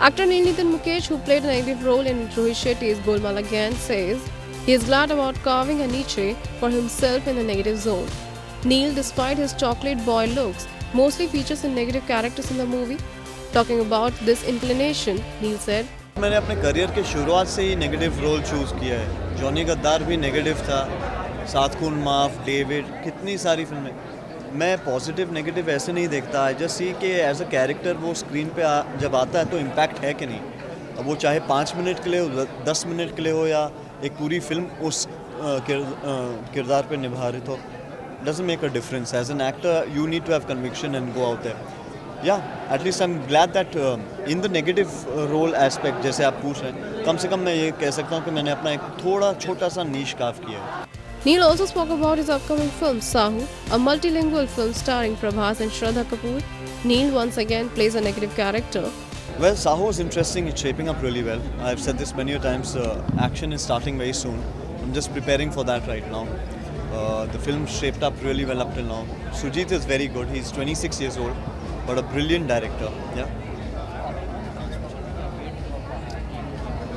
Actor Neil Nitin Mukesh, who played a negative role in Rohit Shetty's Golmaal Again, says he is glad about carving a niche for himself in the negative zone. Neil, despite his chocolate boy looks, mostly features in negative characters in the movie. Talking about this inclination, Neil said, मैंने अपने career के शुरुआत से ही negative role choose किया है। Johnny गद्दार भी negative था, सात खून माफ, डेविड, कितनी सारी फिल्में। मैं पॉजिटिव नेगेटिव ऐसे नहीं देखता, आई जस्ट सी के एज अ कैरेक्टर वो स्क्रीन पे जब आता है तो इम्पैक्ट है कि नहीं। अब वो चाहे 5 मिनट के लिए हो, 10 मिनट के लिए हो, या एक पूरी फिल्म उस किरदार पर निर्धारित हो, doesn't make a difference. As an actor you need to have conviction and go out there. Yeah, at least I'm glad that in the negative role aspect, जैसे आप पूछ रहे हैं, कम से कम मैं ये कह सकता हूँ कि मैंने अपना एक थोड़ा छोटा सा नीश काफ किया है। Neil also spoke about his upcoming film Saaho, a multilingual film starring Prabhas and Shraddha Kapoor. Neil once again plays a negative character. Well, Saaho is interesting. It's shaping up really well. I've said this many times. Action is starting very soon. I'm just preparing for that right now. The film shaped up really well up till now. Sujeet is very good. He's 26 years old. But a brilliant director, yeah.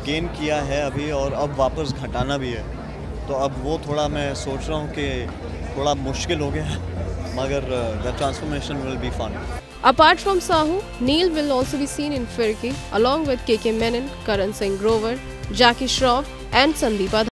Gain किया है अभी और अब वापस घटाना भी है, तो अब वो थोड़ा मैं सोच रहा हूँ कि थोड़ा मुश्किल हो गया, मगर the transformation will be fun. Apart from Saaho, Neil will also be seen in Firrkie along with Kay Kay Menon, Karan Singh Grover, Jackie Shroff, and Sandeepa Dhar.